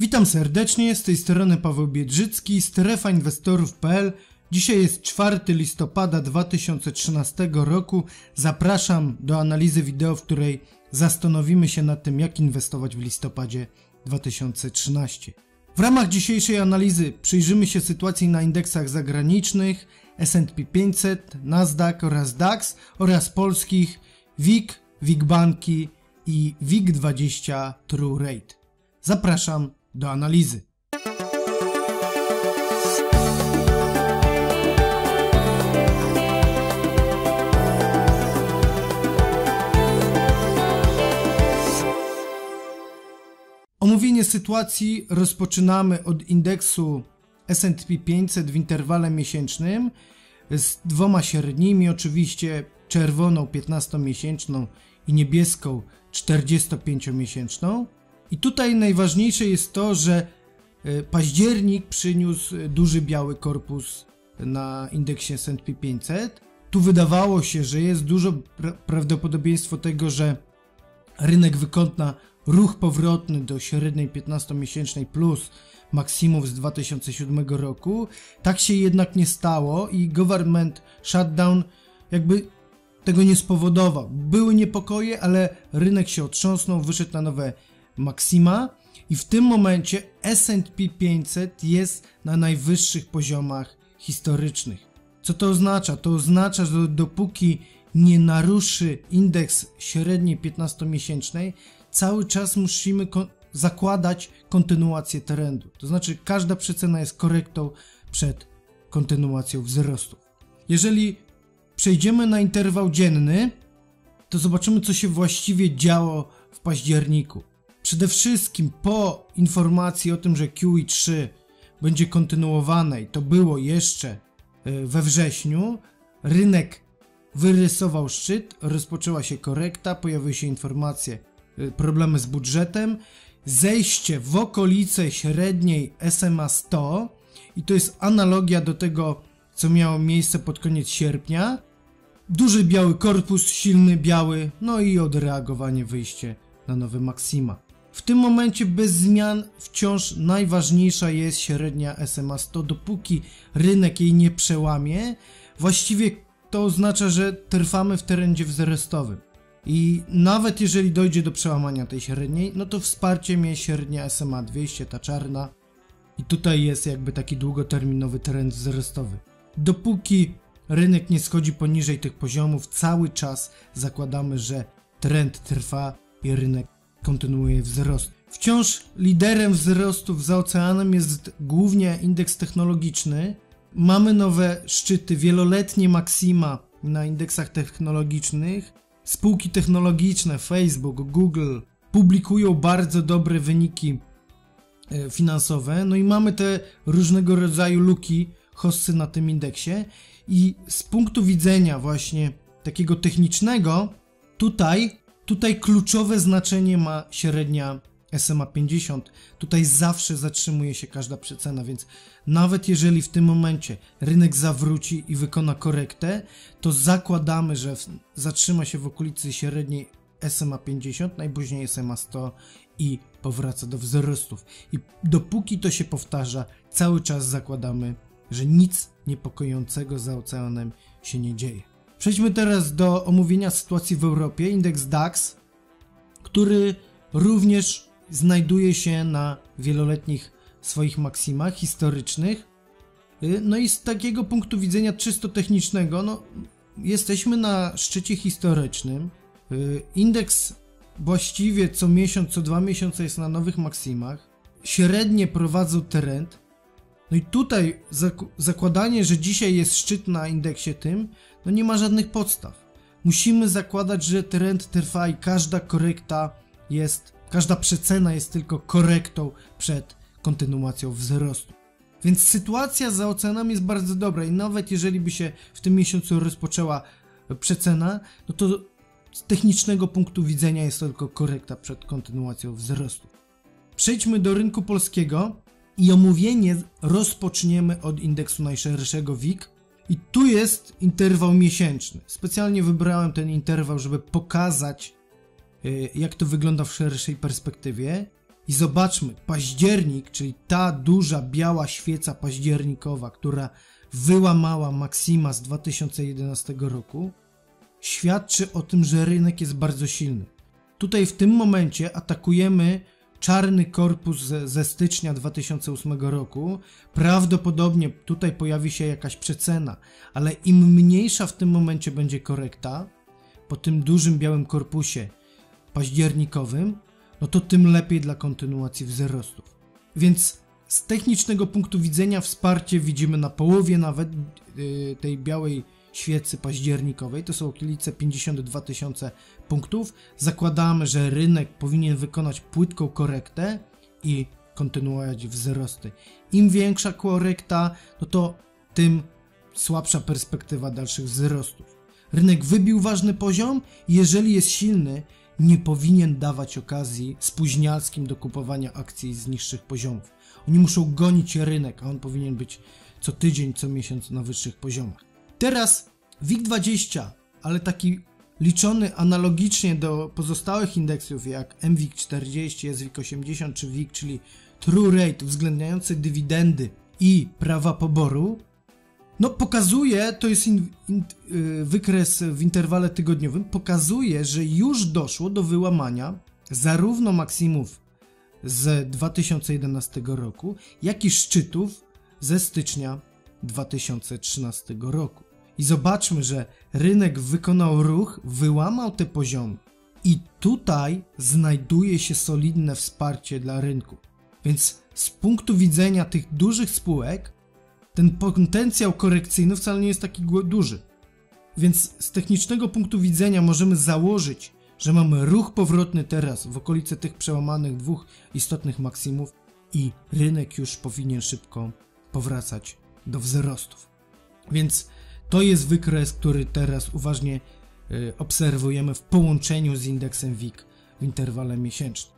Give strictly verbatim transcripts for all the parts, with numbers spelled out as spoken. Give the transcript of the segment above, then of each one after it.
Witam serdecznie, z tej strony Paweł Biedrzycki, Strefa Inwestorów.pl. Dzisiaj jest czwartego listopada dwa tysiące trzynastego roku. Zapraszam do analizy wideo, w której zastanowimy się nad tym, jak inwestować w listopadzie dwa tysiące trzynastego. W ramach dzisiejszej analizy przyjrzymy się sytuacji na indeksach zagranicznych S and P pięćset, Nasdaq oraz DAX oraz polskich WIG, WIG Banki i WIG dwadzieścia True Rate. Zapraszam do analizy. Omówienie sytuacji rozpoczynamy od indeksu S and P pięćset w interwale miesięcznym z dwoma średnimi, oczywiście czerwoną piętnastomiesięczną i niebieską czterdziestopięciomiesięczną. I tutaj najważniejsze jest to, że październik przyniósł duży biały korpus na indeksie S and P pięćset. Tu wydawało się, że jest dużo pra- prawdopodobieństwo tego, że rynek wykona ruch powrotny do średniej piętnastomiesięcznej plus maksimum z dwa tysiące siódmego roku. Tak się jednak nie stało i government shutdown jakby tego nie spowodował. Były niepokoje, ale rynek się otrząsnął, wyszedł na nowe maksima i w tym momencie S and P pięćset jest na najwyższych poziomach historycznych. Co to oznacza? To oznacza, że dopóki nie naruszy indeks średniej piętnastomiesięcznej, cały czas musimy kon- zakładać kontynuację trendu. To znaczy każda przecena jest korektą przed kontynuacją wzrostu. Jeżeli przejdziemy na interwał dzienny, to zobaczymy, co się właściwie działo w październiku. Przede wszystkim po informacji o tym, że Q E trzy będzie kontynuowane i to było jeszcze we wrześniu, rynek wyrysował szczyt, rozpoczęła się korekta, pojawiły się informacje, problemy z budżetem, zejście w okolice średniej S M A sto i to jest analogia do tego, co miało miejsce pod koniec sierpnia. Duży biały korpus, silny biały, no i odreagowanie, wyjście na nowe maksima. W tym momencie bez zmian wciąż najważniejsza jest średnia S M A sto, dopóki rynek jej nie przełamie, właściwie to oznacza, że trwamy w trendzie wzrostowym i nawet jeżeli dojdzie do przełamania tej średniej, no to wsparcie mnie średnia S M A dwieście, ta czarna, i tutaj jest jakby taki długoterminowy trend wzrostowy. Dopóki rynek nie schodzi poniżej tych poziomów, cały czas zakładamy, że trend trwa i rynek kontynuuje wzrost. Wciąż liderem wzrostów za oceanem jest głównie indeks technologiczny. Mamy nowe szczyty, wieloletnie maksima na indeksach technologicznych. Spółki technologiczne, Facebook, Google publikują bardzo dobre wyniki finansowe. No i mamy te różnego rodzaju luki, hossy na tym indeksie. I z punktu widzenia właśnie takiego technicznego, tutaj Tutaj kluczowe znaczenie ma średnia S M A pięćdziesiąt. Tutaj zawsze zatrzymuje się każda przecena, więc nawet jeżeli w tym momencie rynek zawróci i wykona korektę, to zakładamy, że zatrzyma się w okolicy średniej S M A pięćdziesiąt, najpóźniej S M A sto i powraca do wzrostów. I dopóki to się powtarza, cały czas zakładamy, że nic niepokojącego za oceanem się nie dzieje. Przejdźmy teraz do omówienia sytuacji w Europie. Indeks DAX, który również znajduje się na wieloletnich swoich maksimach historycznych. No i z takiego punktu widzenia czysto technicznego, no, jesteśmy na szczycie historycznym. Indeks właściwie co miesiąc, co dwa miesiące jest na nowych maksimach. Średnie prowadzą trend. No i tutaj zak- zakładanie, że dzisiaj jest szczyt na indeksie tym, no nie ma żadnych podstaw. Musimy zakładać, że trend trwa i każda korekta jest, każda przecena jest tylko korektą przed kontynuacją wzrostu. Więc sytuacja za oceanami jest bardzo dobra i nawet jeżeli by się w tym miesiącu rozpoczęła przecena, no to z technicznego punktu widzenia jest to tylko korekta przed kontynuacją wzrostu. Przejdźmy do rynku polskiego i omówienie rozpoczniemy od indeksu najszerszego WIG. I tu jest interwał miesięczny. Specjalnie wybrałem ten interwał, żeby pokazać, jak to wygląda w szerszej perspektywie. I zobaczmy, październik, czyli ta duża biała świeca październikowa, która wyłamała maksima z dwa tysiące jedenastego roku, świadczy o tym, że rynek jest bardzo silny. Tutaj w tym momencie atakujemy czarny korpus ze stycznia dwa tysiące ósmego roku. Prawdopodobnie tutaj pojawi się jakaś przecena, ale im mniejsza w tym momencie będzie korekta po tym dużym białym korpusie październikowym, no to tym lepiej dla kontynuacji wzrostów. Więc z technicznego punktu widzenia wsparcie widzimy na połowie nawet yy, tej białej świecy październikowej, to są okolice pięćdziesiąt dwa tysiące punktów. Zakładamy, że rynek powinien wykonać płytką korektę i kontynuować wzrosty. Im większa korekta, no to tym słabsza perspektywa dalszych wzrostów. Rynek wybił ważny poziom i jeżeli jest silny, nie powinien dawać okazji spóźnialskim do kupowania akcji z niższych poziomów. Oni muszą gonić rynek, a on powinien być co tydzień, co miesiąc na wyższych poziomach. Teraz WIG dwadzieścia, ale taki liczony analogicznie do pozostałych indeksów jak M WIG czterdzieści, S WIG osiemdziesiąt czy WIG, czyli True Rate uwzględniający dywidendy i prawa poboru, no pokazuje, to jest in, in, yy, wykres w interwale tygodniowym, pokazuje, że już doszło do wyłamania zarówno maksimów z dwa tysiące jedenastego roku, jak i szczytów ze stycznia dwa tysiące trzynastego roku. I zobaczmy, że rynek wykonał ruch, wyłamał te poziomy i tutaj znajduje się solidne wsparcie dla rynku. Więc z punktu widzenia tych dużych spółek ten potencjał korekcyjny wcale nie jest taki duży. Więc z technicznego punktu widzenia możemy założyć, że mamy ruch powrotny teraz w okolicy tych przełamanych dwóch istotnych maksimów i rynek już powinien szybko powracać do wzrostów. Więc to jest wykres, który teraz uważnie y, obserwujemy w połączeniu z indeksem WIG w interwale miesięcznym.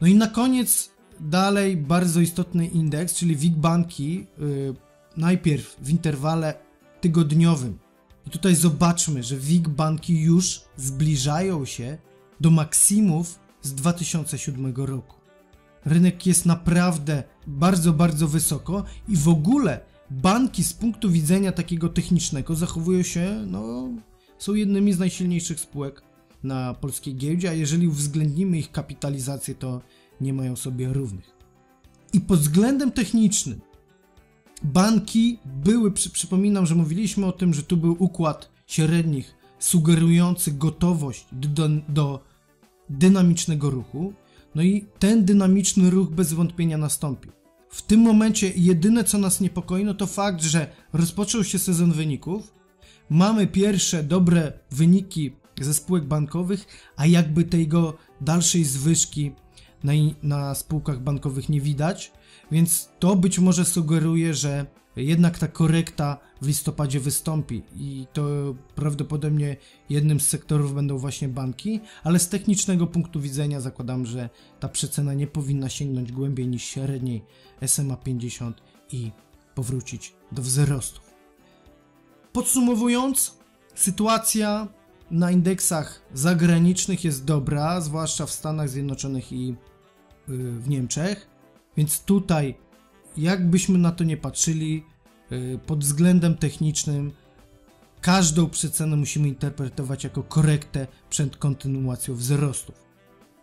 No i na koniec dalej bardzo istotny indeks, czyli WIG Banki, y, najpierw w interwale tygodniowym. I tutaj zobaczmy, że WIG Banki już zbliżają się do maksimów z dwa tysiące siódmego roku. Rynek jest naprawdę bardzo, bardzo wysoko i w ogóle banki z punktu widzenia takiego technicznego zachowują się, no, są jednymi z najsilniejszych spółek na polskiej giełdzie, a jeżeli uwzględnimy ich kapitalizację, to nie mają sobie równych. I pod względem technicznym banki były, przy, przypominam, że mówiliśmy o tym, że tu był układ średnich sugerujący gotowość do, do dynamicznego ruchu, no i ten dynamiczny ruch bez wątpienia nastąpił. W tym momencie jedyne, co nas niepokoi, no to fakt, że rozpoczął się sezon wyników, mamy pierwsze dobre wyniki ze spółek bankowych, a jakby tego dalszej zwyżki na, na spółkach bankowych nie widać, więc to być może sugeruje, że jednak ta korekta w listopadzie wystąpi i to prawdopodobnie jednym z sektorów będą właśnie banki, ale z technicznego punktu widzenia zakładam, że ta przecena nie powinna sięgnąć głębiej niż średniej S M A pięćdziesiąt i powrócić do wzrostów. Podsumowując, sytuacja na indeksach zagranicznych jest dobra, zwłaszcza w Stanach Zjednoczonych i w Niemczech, więc tutaj jakbyśmy na to nie patrzyli, pod względem technicznym każdą przecenę musimy interpretować jako korektę przed kontynuacją wzrostów.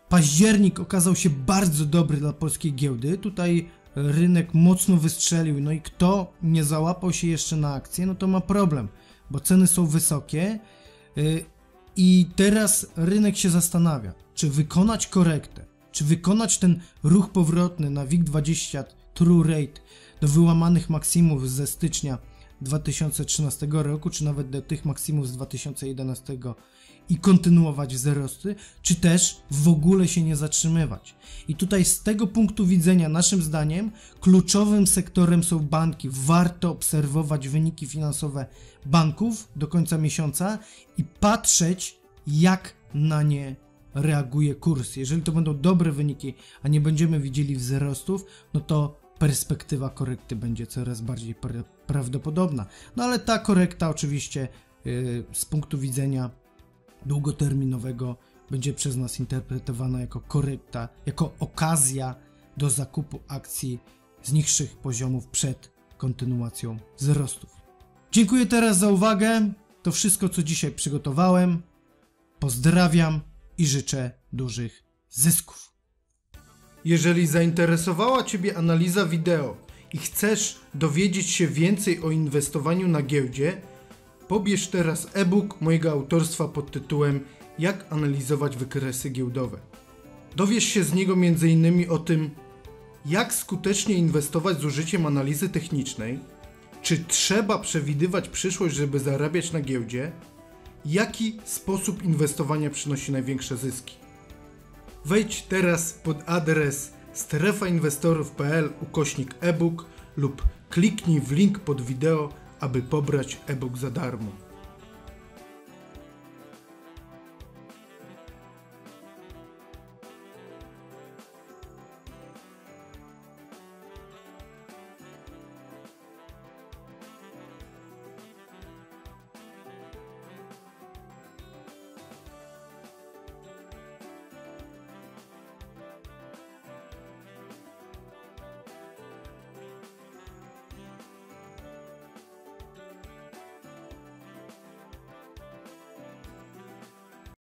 Październik okazał się bardzo dobry dla polskiej giełdy, tutaj rynek mocno wystrzelił, no i kto nie załapał się jeszcze na akcję, no to ma problem, bo ceny są wysokie i teraz rynek się zastanawia, czy wykonać korektę, czy wykonać ten ruch powrotny na WIG dwadzieścia True Rate do wyłamanych maksimów ze stycznia dwa tysiące trzynastego roku, czy nawet do tych maksimów z dwa tysiące jedenastego i kontynuować wzrosty, czy też w ogóle się nie zatrzymywać. I tutaj z tego punktu widzenia naszym zdaniem kluczowym sektorem są banki. Warto obserwować wyniki finansowe banków do końca miesiąca i patrzeć, jak na nie reaguje kurs. Jeżeli to będą dobre wyniki, a nie będziemy widzieli wzrostów, no to perspektywa korekty będzie coraz bardziej pra- prawdopodobna. No ale ta korekta oczywiście yy, z punktu widzenia długoterminowego będzie przez nas interpretowana jako korekta, jako okazja do zakupu akcji z niższych poziomów przed kontynuacją wzrostów. Dziękuję teraz za uwagę. To wszystko, co dzisiaj przygotowałem. Pozdrawiam i życzę dużych zysków. Jeżeli zainteresowała Ciebie analiza wideo i chcesz dowiedzieć się więcej o inwestowaniu na giełdzie, pobierz teraz e-book mojego autorstwa pod tytułem Jak analizować wykresy giełdowe. Dowiesz się z niego między innymi o tym, jak skutecznie inwestować z użyciem analizy technicznej, czy trzeba przewidywać przyszłość, żeby zarabiać na giełdzie, jaki sposób inwestowania przynosi największe zyski. Wejdź teraz pod adres strefa inwestorów kropka p l ukośnik e-book lub kliknij w link pod wideo, aby pobrać e-book za darmo.